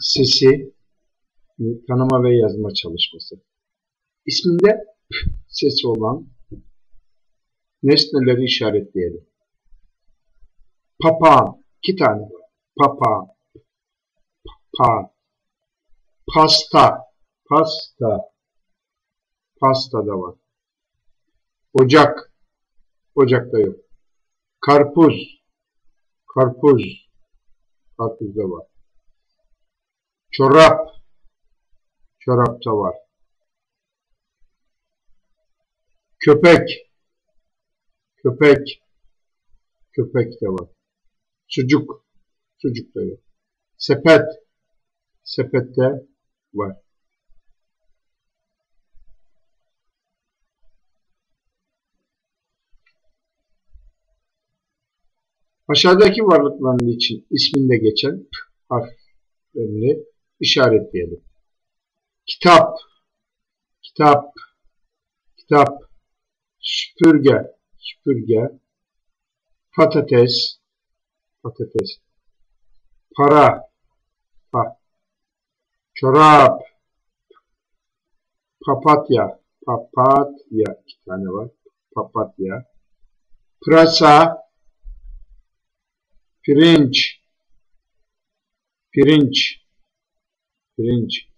sesi tanıma ve yazma çalışması. İsminde sesi olan nesneleri işaretleyelim. Papağan, 2 tane var. Papağan, papağan. Pasta, pasta, pasta da var. Ocak, ocakta yok. Karpuz, karpuz, karpuz da var. Çorap, çorapta var. Köpek, köpek, köpek de var. Sucuk, sucuk da yok. Sepet, sepette var. Aşağıdaki varlıkların için isminde geçen harflerini işaretleyelim. Kitap, kitap, kitap. Süpürge, süpürge. Patates, patates. Para, para. Çorap, papatya, papatya, 2 tane var, papatya. Pırasa, pirinç, pirinç, pirinç.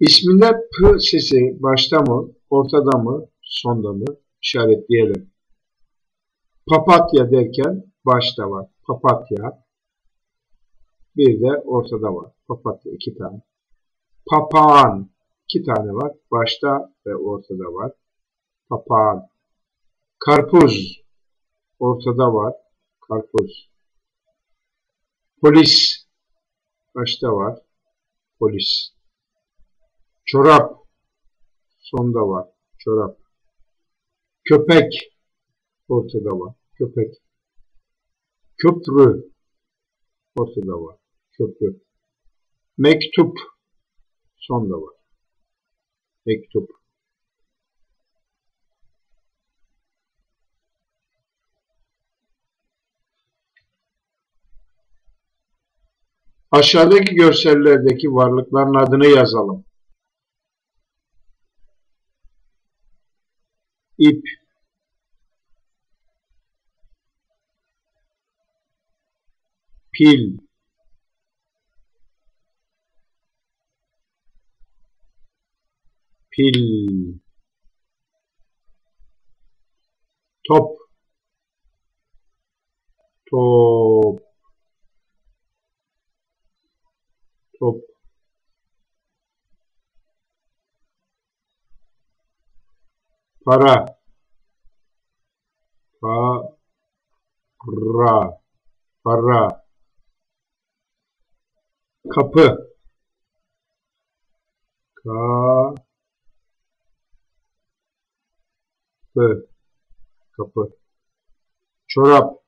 İsminde p sesi başta mı, ortada mı, sonda mı işaretleyelim. Papatya derken başta var. Papatya. Bir de ortada var. Papatya 2 tane. Papağan 2 tane var. Başta ve ortada var. Papağan. Karpuz. Ortada var. Karpuz. Polis. Başta var. Polis. Çorap. Sonda var. Çorap. Köpek. Ortada var. Köpek. Köprü. Ortada var. Köprü. Mektup. Sonda var. Mektup. Aşağıdaki görsellerdeki varlıkların adını yazalım. İp. Pil, pil, top, top, top, para, para, para. Kapı, kapı, kapı. Çorap,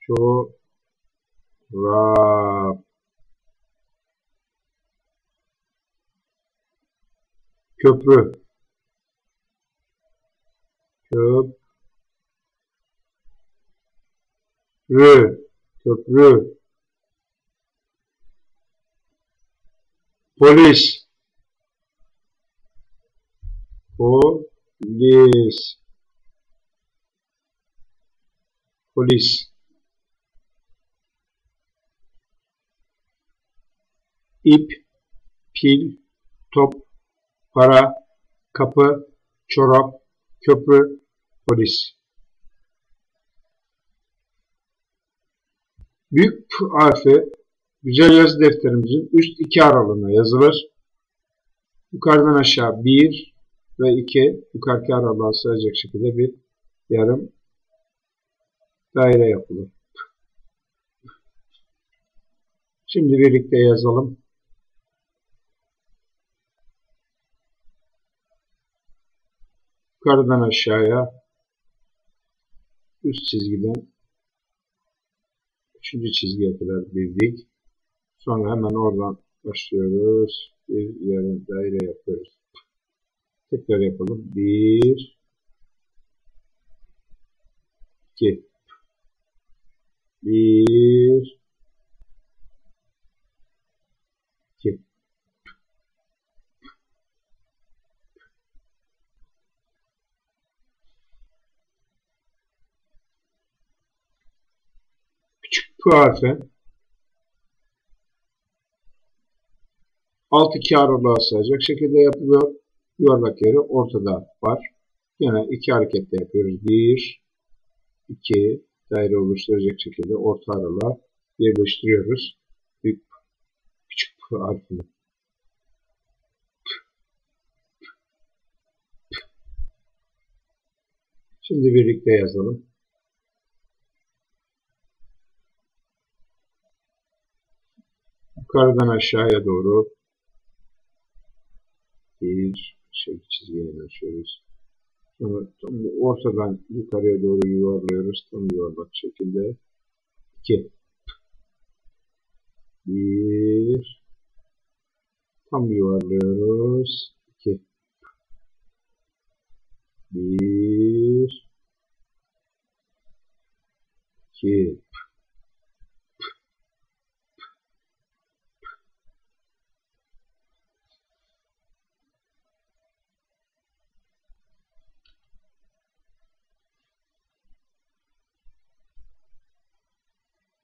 çorap. Köprü, köprü, köprü. Polis, polis, polis. İp, pil, top, para, kapı, çorap, köprü, polis. Büyük P harfi güzel yazı defterimizin üst 2 aralığına yazılır. Yukarıdan aşağı 1 ve 2 yukarıki aralığa sığacak şekilde bir yarım daire yapılır. Şimdi birlikte yazalım. Yukarıdan aşağıya üst çizgiden 3. çizgiye kadar bildik. Sonra hemen oradan başlıyoruz. Bir yarım daire yapıyoruz. Tekrar yapalım. 1 2 1 2 Küçük P harfi 6 kârlığa sığacak şekilde yapılıyor. Yuvarlak yeri ortada var. Yine iki hareketle yapıyoruz. 1 2 daire oluşturacak şekilde orta aralığa yerleştiriyoruz. Büyük küçük harfini. Şimdi birlikte yazalım. Yukarıdan aşağıya doğru bir şey çizgiyle açıyoruz. Sonra tam ortadan yukarıya doğru yuvarlıyoruz. Tam yuvarlak şekilde. 2 1 tam yuvarlıyoruz. 2 1 2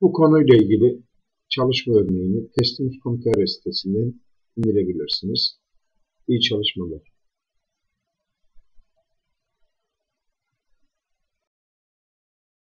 Bu konuyla ilgili çalışma örneğini Testimiz sitesinden indirebilirsiniz. İyi çalışmalar.